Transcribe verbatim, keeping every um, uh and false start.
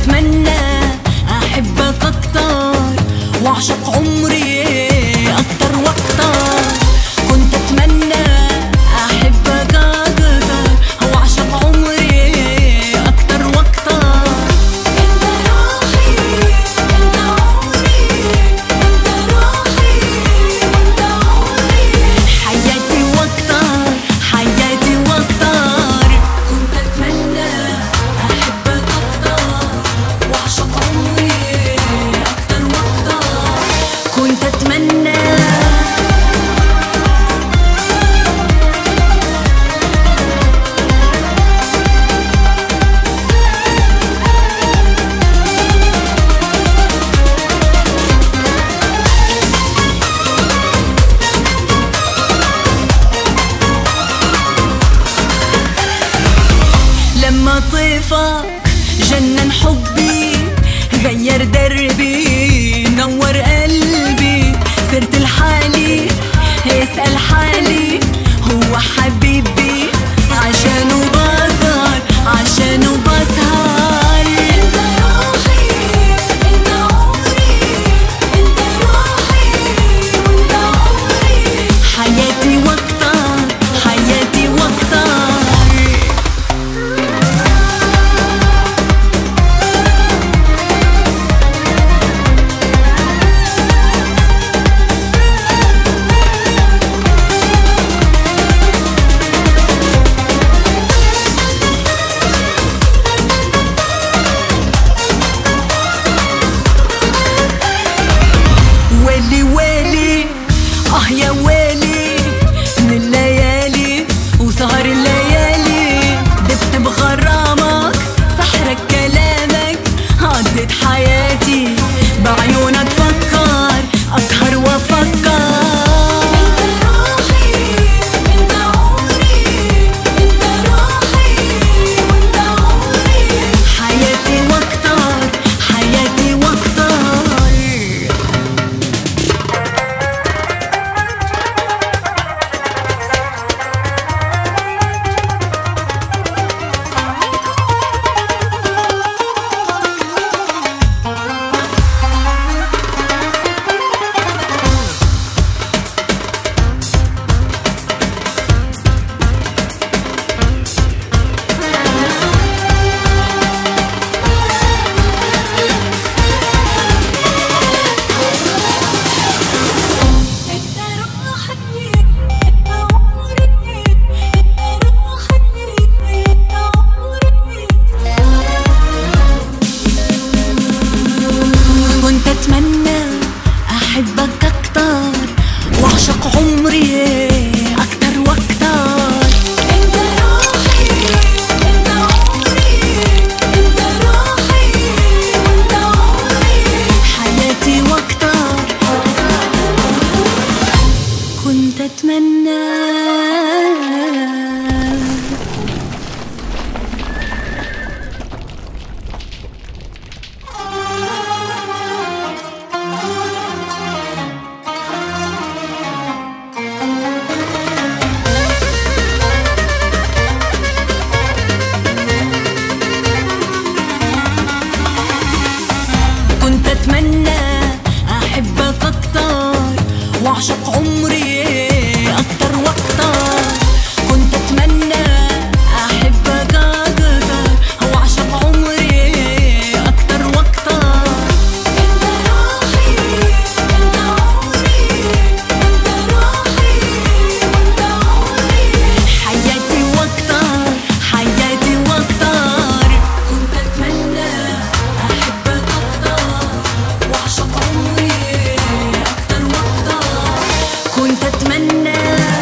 بتمنى أحبك أكتر وأعشق عمري أكتر وأكتر. كنت أتمنى أحبك أكتر وأعشق عمري أكتر وأكتر. أنت روحي أنت عمري أنت روحي أنت عمري حياتي وأكتر حياتي وأكتر. كنت أتمنى أحبك أكتر وأعشق عمري أكتر وأكتر. كنت أتمنى لما طيفك جنن حبي غير دربي نور قلبي. صرت لحالي اسأل حالي هو حبيبي عشانه بسهر عشانه بسهر. انت روحي انت عمري انت روحي وانت عمري حياتي واكتر حياتي واكتر. ويلي ويلي اه يا ويلي من الليالي وسهر الليالي. دبت بغرامك سحرك كلامك عدت حياتي بعيونك فكر اسهر وافكر. انت روحي انت عمري انت روحي وانت عمري حياتي واكتر حياتي واكتر. كنت أتمنى أحبك أكتر وأعشق عمري أكتر وأكتر. انت روحي انت عمري انت روحي وانت عمري حياتي وأكتر. كنت أتمنى كنت أتمنى أحبك أكتر وأعشق عمري أكتر وأكتر. كنت أتمنى أحبك أكتر وأعشق عمري أكتر وأكتر. انت روحي انت عمري انت روحي وانت عمري حياتي واكتر حياتي واكتر. كنت اتمنى احبك اكتر واعشق عمري اكتر واكتر. كنت اتمنى